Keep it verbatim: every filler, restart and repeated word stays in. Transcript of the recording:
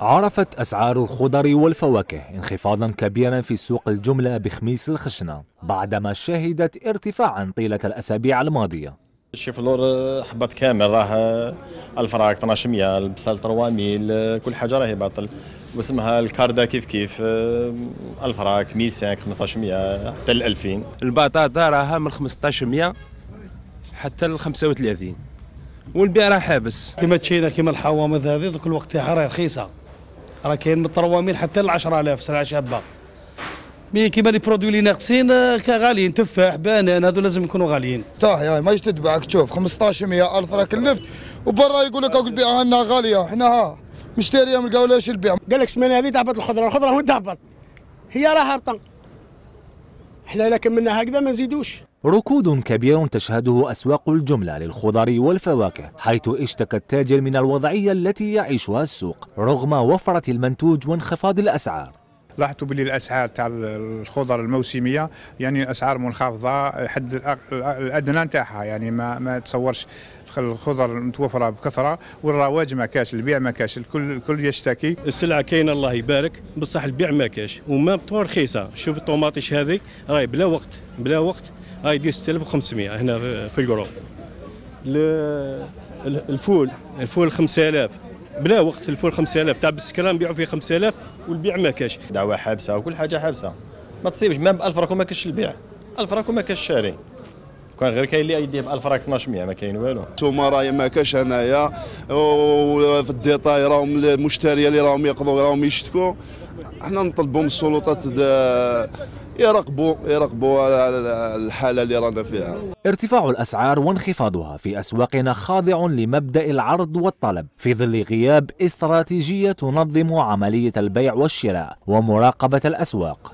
عرفت أسعار الخضر والفواكه انخفاضا كبيرا في سوق الجملة بخميس الخشنة بعدما شهدت ارتفاعا طيلة الأسابيع الماضية. الشيفلور حبط كامل، راه الفراغ ألف وثلاثمية، البصل ثلاثمية، كل حاجة راهي باطل، واسمها الكاردا كيف كيف الفراغ ألف وخمسمية خمسطاش مية حتى ل ألفين. البطاطا راها من خمسطاش مية حتى ل خمسة وثلاثين والبيع راه حابس. كيما تشينا كيما الحوامض هذه ذوك الوقت تاعها راهي رخيصة، راه كاين من ثلاثمية حتى ل عشرة آلاف سلعة شابة. مي كيما لي برودوي اللي ناقصين كغاليين، تفاح بانان هذو لازم يكونوا غاليين. صح يا ما تتبعك تشوف خمسطاش مية ألف راه كلفت، وبرا يقول لك راك تبيعها لنا غالية، حنا ها مشتريها ما لقاولهاش البيع. قال لك السمانة هذه تهبط الخضرة، الخضرة وين تهبط؟ هي راه هابطة، حنا إلا كملنا هكذا ما نزيدوش. ركود كبير تشهده أسواق الجملة للخضر والفواكه، حيث اشتكى التاجر من الوضعية التي يعيشها السوق رغم وفرة المنتوج وانخفاض الأسعار. لاحظتوا بلي الاسعار تاع الخضر الموسميه يعني اسعار منخفضه حد الادنى تاعها، يعني ما ما تصورش الخضر متوفره بكثره والرواج ما كاش، البيع ما كاش، الكل الكل يشتكي. السلعه كاينه الله يبارك بصح البيع ما كاش، وما طور رخيصه. شوف الطوماطيش هذه راهي بلا وقت بلا وقت راهي دير ستة آلاف وخمسمية هنا في الكرو. الفول الفول خمسة آلاف بلا وقت، الفول خمسة آلاف تاع بالسكره نبيعوا فيه خمسة آلاف والبيع ما كاش. دعوه حابسه وكل حاجه حابسه، ما تصيبش ما ب ألف راكو ما كاش البيع، ألف راكو ما كاش الشاري، كان غير كاين اللي يديه ب ألف راك اثناش مية ما كاين والو. انتوما راهي ما كاش هنايا، وفي الديطاي راهم المشتريه اللي راهم يقضوا راهم يشتكوا. احنا نطلبوا من السلطات يراقبوا يراقبوا على الحاله اللي رانا فيها. ارتفاع الاسعار وانخفاضها في اسواقنا خاضع لمبدا العرض والطلب في ظل غياب استراتيجيه تنظم عمليه البيع والشراء ومراقبه الاسواق.